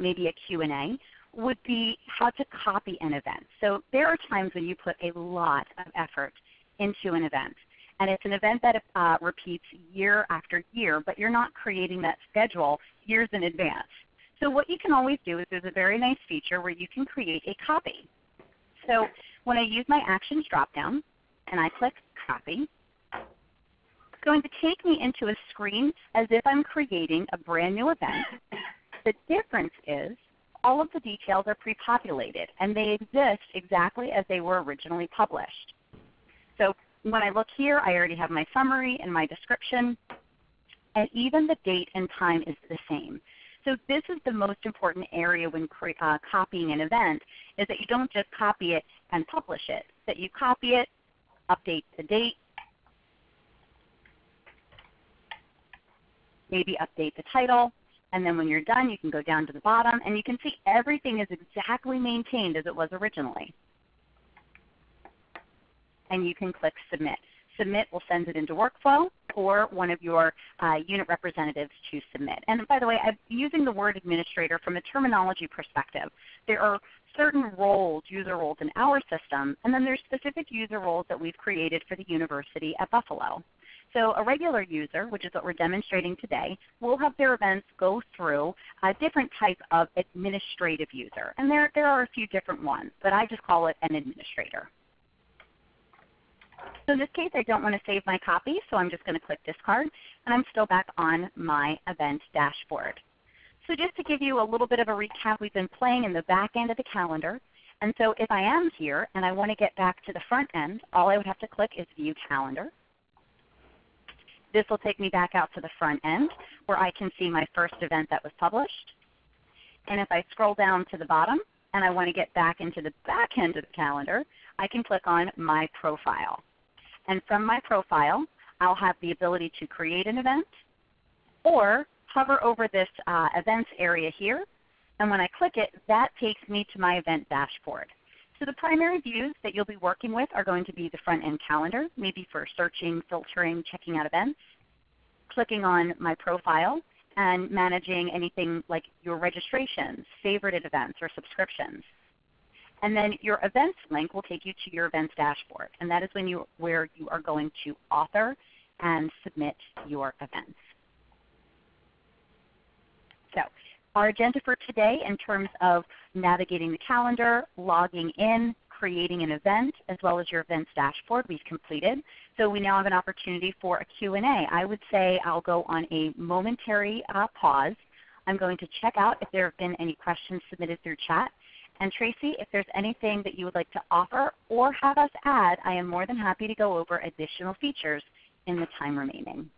maybe a Q&A would be how to copy an event. So there are times when you put a lot of effort into an event. And it's an event that repeats year after year, but you're not creating that schedule years in advance. So what you can always do is there's a very nice feature where you can create a copy. So when I use my Actions dropdown, and I click Copy, it's going to take me into a screen as if I'm creating a brand new event. The difference is all of the details are pre-populated, and they exist exactly as they were originally published. So when I look here, I already have my summary and my description, and even the date and time is the same. So this is the most important area when copying an event, is that you don't just copy it and publish it, that you copy it, update the date, maybe update the title, and then when you're done you can go down to the bottom and you can see everything is exactly maintained as it was originally. And you can click Submit. Submit will send it into workflow or one of your unit representatives to submit. And by the way, I'm using the word administrator from a terminology perspective. There are certain roles, user roles in our system, and then there's specific user roles that we've created for the University at Buffalo. So a regular user, which is what we're demonstrating today, will have their events go through a different type of administrative user. And there are a few different ones, but I just call it an administrator. So in this case, I don't want to save my copy, so I'm just going to click Discard, and I'm still back on my event dashboard. So just to give you a little bit of a recap, we've been playing in the back end of the calendar. And so if I am here and I want to get back to the front end, all I would have to click is View Calendar. This will take me back out to the front end where I can see my first event that was published. And if I scroll down to the bottom and I want to get back into the back end of the calendar, I can click on My Profile. And from My Profile, I'll have the ability to create an event or hover over this Events area here. And when I click it, that takes me to my event dashboard. So the primary views that you'll be working with are going to be the front-end calendar, maybe for searching, filtering, checking out events, clicking on My Profile, and managing anything like your registrations, favorited events, or subscriptions. And then your events link will take you to your events dashboard, and that is when where you are going to author and submit your events. So our agenda for today in terms of navigating the calendar, logging in, creating an event, as well as your events dashboard we've completed. So we now have an opportunity for a Q&A. I would say I'll go on a momentary pause. I'm going to check out if there have been any questions submitted through chat. And Tracy, if there's anything that you would like to offer or have us add, I am more than happy to go over additional features in the time remaining.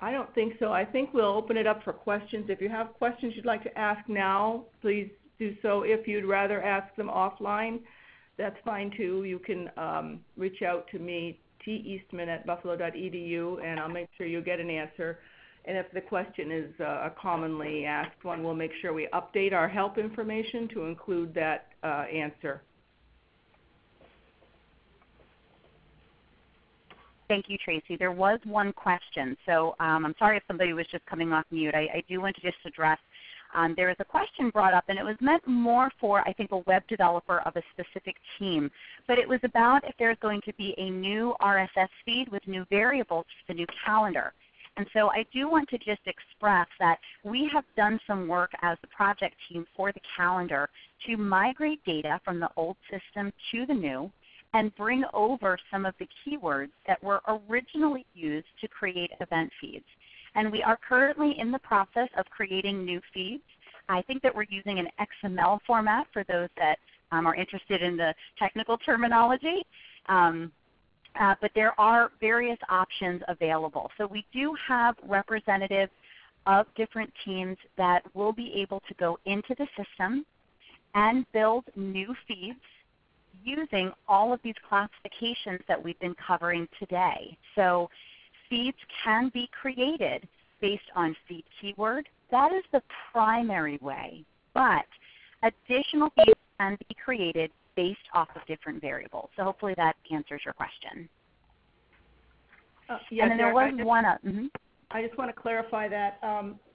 I don't think so. I think we'll open it up for questions. If you have questions you'd like to ask now, please do so. If you'd rather ask them offline, that's fine too. You can reach out to me, teastman@buffalo.edu, and I'll make sure you get an answer. And if the question is a commonly asked one, we'll make sure we update our help information to include that answer. Thank you, Tracy. There was one question. So I'm sorry if somebody was just coming off mute. I do want to just address there was a question brought up, and it was meant more for, I think, a web developer of a specific team. But it was about if there's going to be a new RSS feed with new variables for the new calendar. And so I do want to just express that we have done some work as the project team for the calendar to migrate data from the old system to the new and bring over some of the keywords that were originally used to create event feeds. And we are currently in the process of creating new feeds. I think that we're using an XML format for those that are interested in the technical terminology. But there are various options available. So we do have representatives of different teams that will be able to go into the system and build new feeds using all of these classifications that we've been covering today. So feeds can be created based on feed keyword. That is the primary way, but additional feeds can be created based off of different variables. So hopefully that answers your question. Yes, and then there was one. I just want to clarify that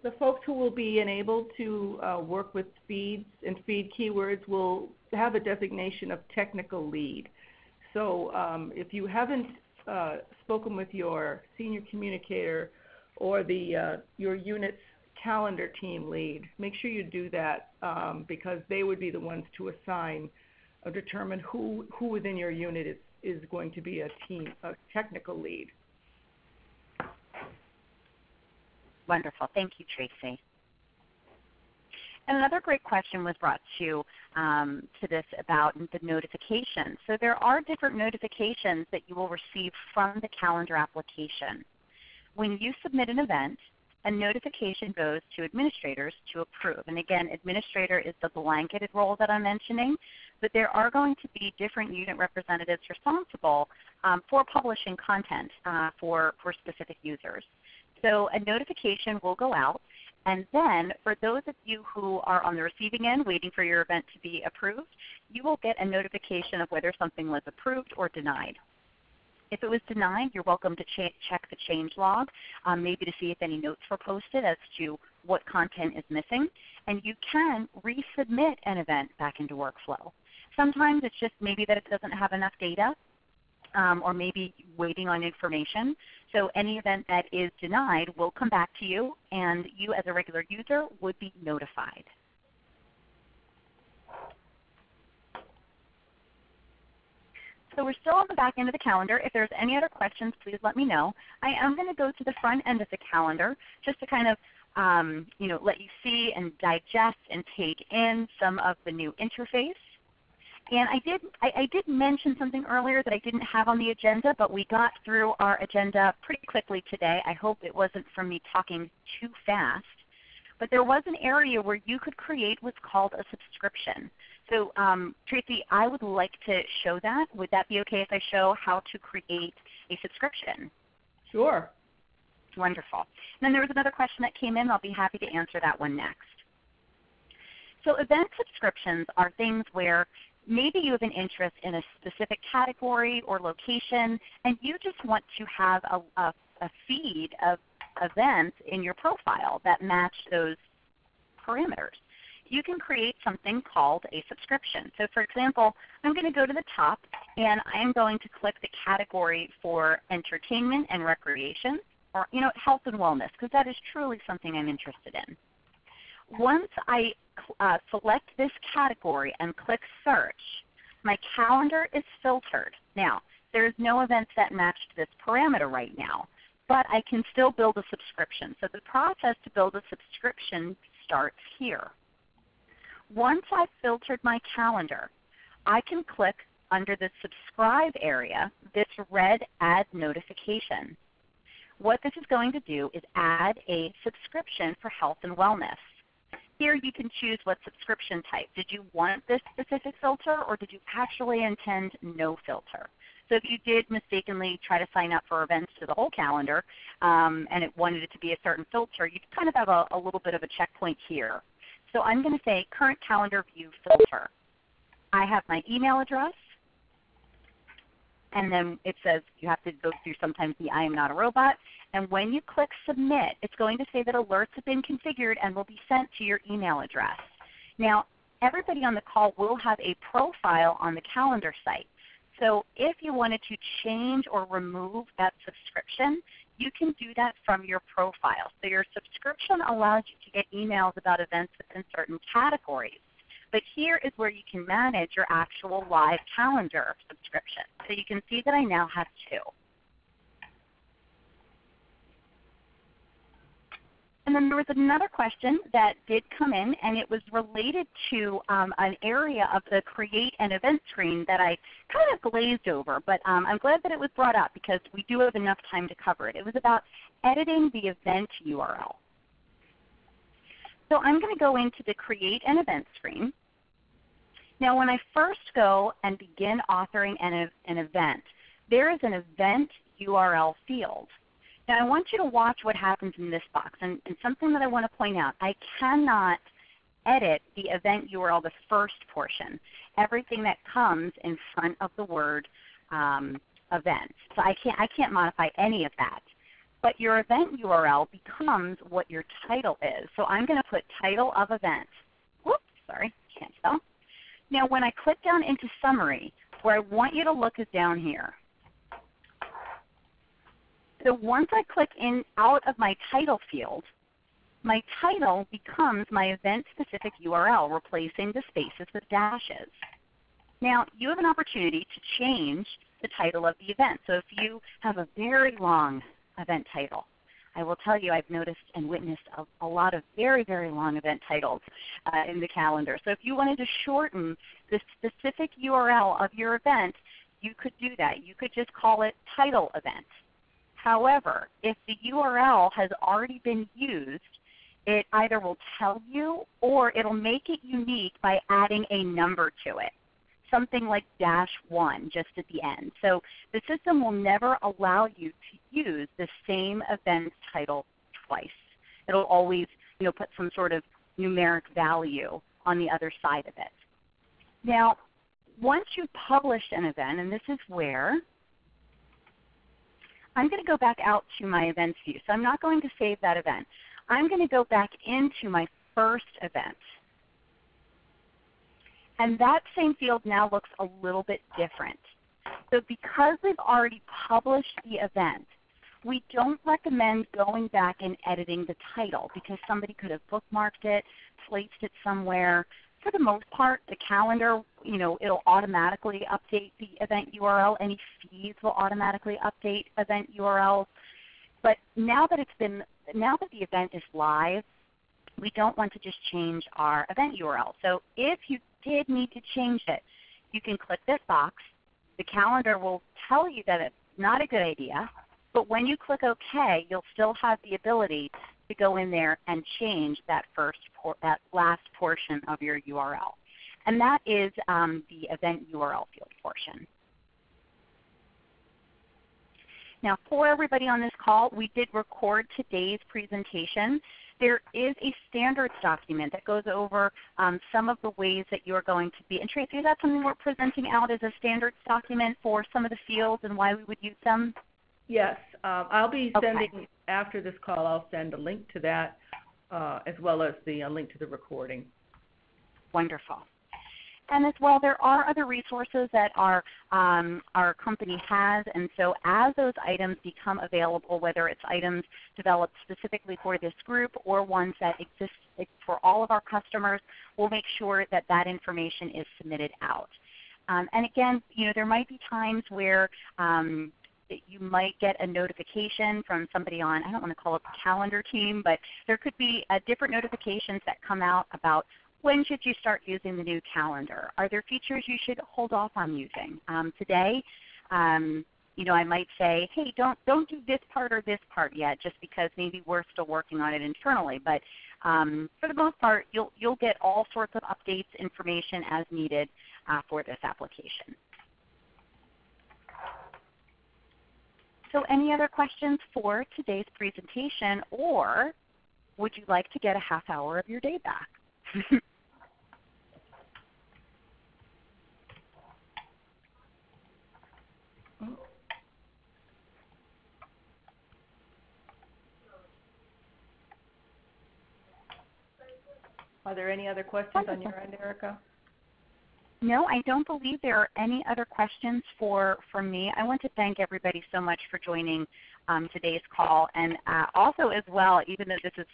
the folks who will be enabled to work with feeds and feed keywords will have a designation of technical lead. So if you haven't spoken with your senior communicator or the your unit's calendar team lead, make sure you do that because they would be the ones to assign or determine who within your unit is going to be a technical lead. Wonderful. Thank you, Tracy. And another great question was brought to this about the notifications. So there are different notifications that you will receive from the calendar application. When you submit an event, a notification goes to administrators to approve. And again, administrator is the blanketed role that I'm mentioning, but there are going to be different unit representatives responsible for publishing content for specific users. So a notification will go out, and then for those of you who are on the receiving end waiting for your event to be approved, you will get a notification of whether something was approved or denied. If it was denied, you're welcome to check the change log, maybe to see if any notes were posted as to what content is missing. And you can resubmit an event back into workflow. Sometimes it's just maybe that it doesn't have enough data or maybe waiting on information. So any event that is denied will come back to you, and you as a regular user would be notified. So we're still on the back end of the calendar. If there's any other questions, please let me know. I am going to go to the front end of the calendar just to kind of let you see and digest and take in some of the new interface. And I did mention something earlier that I didn't have on the agenda, but we got through our agenda pretty quickly today. I hope it wasn't from me talking too fast. But there was an area where you could create what's called a subscription. So Tracy, I would like to show that. Would that be okay if I show how to create a subscription? Sure. Wonderful. And then there was another question that came in. I'll be happy to answer that one next. So event subscriptions are things where maybe you have an interest in a specific category or location, and you just want to have a feed of events in your profile that match those parameters. You can create something called a subscription. So for example, I'm going to go to the top and I'm going to click the category for entertainment and recreation, or health and wellness, because that is truly something I'm interested in. Once I select this category and click search, my calendar is filtered. Now, there's no events that match this parameter right now, but I can still build a subscription. So the process to build a subscription starts here. Once I've filtered my calendar, I can click under the subscribe area, this red add notification. What this is going to do is add a subscription for health and wellness. Here you can choose what subscription type. Did you want this specific filter, or did you actually intend no filter? So if you did mistakenly try to sign up for events to the whole calendar and it wanted it to be a certain filter, you'd kind of have a little bit of a checkpoint here. So I'm going to say current calendar view filter. I have my email address, and then it says you have to go through sometimes the I am not a robot. And when you click submit, it's going to say that alerts have been configured and will be sent to your email address. Now, everybody on the call will have a profile on the calendar site. So if you wanted to change or remove that subscription, you can do that from your profile. So your subscription allows you to get emails about events within certain categories. But here is where you can manage your actual live calendar subscription. So you can see that I now have two. And then there was another question that did come in, and it was related to an area of the Create an Event screen that I kind of glazed over, but I'm glad that it was brought up because we do have enough time to cover it. It was about editing the event URL. So I'm going to go into the Create an Event screen. Now when I first go and begin authoring an event, there is an event URL field. Now I want you to watch what happens in this box. And something that I want to point out, I cannot edit the event URL, the first portion, everything that comes in front of the word event. So I can't modify any of that. But your event URL becomes what your title is. So I'm going to put title of event. Whoops, sorry, can't spell. Now when I click down into summary, where I want you to look is down here. So once I click in out of my title field, my title becomes my event-specific URL, replacing the spaces with dashes. Now you have an opportunity to change the title of the event. So if you have a very long event title, I will tell you I've noticed and witnessed a lot of very, very long event titles in the calendar. So if you wanted to shorten the specific URL of your event, you could do that. You could just call it title event. However, if the URL has already been used, it either will tell you or it will make it unique by adding a number to it, something like -1 just at the end. So the system will never allow you to use the same event title twice. It will always, you know, put some sort of numeric value on the other side of it. Now, once you've published an event, and this is where I'm going to go back out to my events view. So I'm not going to save that event. I'm going to go back into my first event. And that same field now looks a little bit different. So because we've already published the event, we don't recommend going back and editing the title because somebody could have bookmarked it, placed it somewhere. For the most part, the calendar, you know, it'll automatically update the event URL. Any feeds will automatically update event URLs. But now that the event is live, we don't want to just change our event URL. So if you did need to change it, you can click this box. The calendar will tell you that it's not a good idea, but when you click OK, you'll still have the ability to go in there and change that last portion of your URL. And that is the event URL field portion. Now for everybody on this call, we did record today's presentation. There is a standards document that goes over some of the ways that you are going to be. And Tracy, is that something we're presenting out as a standards document for some of the fields and why we would use them? Yes, I'll be sending, after this call, I'll send a link to that as well as the link to the recording. Wonderful. And as well, there are other resources that our company has, and so as those items become available, whether it's items developed specifically for this group or ones that exist for all of our customers, we'll make sure that that information is submitted out. And again, you know, there might be times where you might get a notification from somebody on, I don't want to call it the calendar team, but there could be different notifications that come out about when should you start using the new calendar. Are there features you should hold off on using? Today, you know, I might say, hey, don't do this part or this part yet, just because maybe we're still working on it internally. But for the most part, you'll get all sorts of updates, information as needed for this application. So any other questions for today's presentation, or would you like to get a half hour of your day back? Are there any other questions on your end, Erica? No, I don't believe there are any other questions for me. I want to thank everybody so much for joining today's call, and also as well, even though this is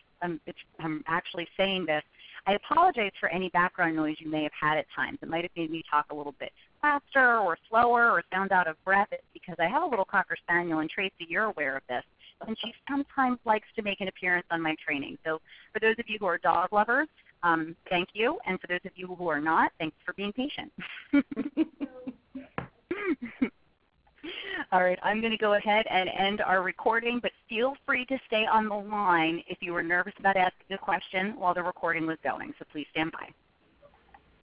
I'm actually saying this, I apologize for any background noise you may have had at times. It might have made me talk a little bit faster or slower or sound out of breath. It's because I have a little Cocker Spaniel, and Tracy, you're aware of this, and she sometimes likes to make an appearance on my training. So for those of you who are dog lovers, thank you, and for those of you who are not, thanks for being patient. All right, I'm going to go ahead and end our recording, but feel free to stay on the line if you were nervous about asking a question while the recording was going, so please stand by.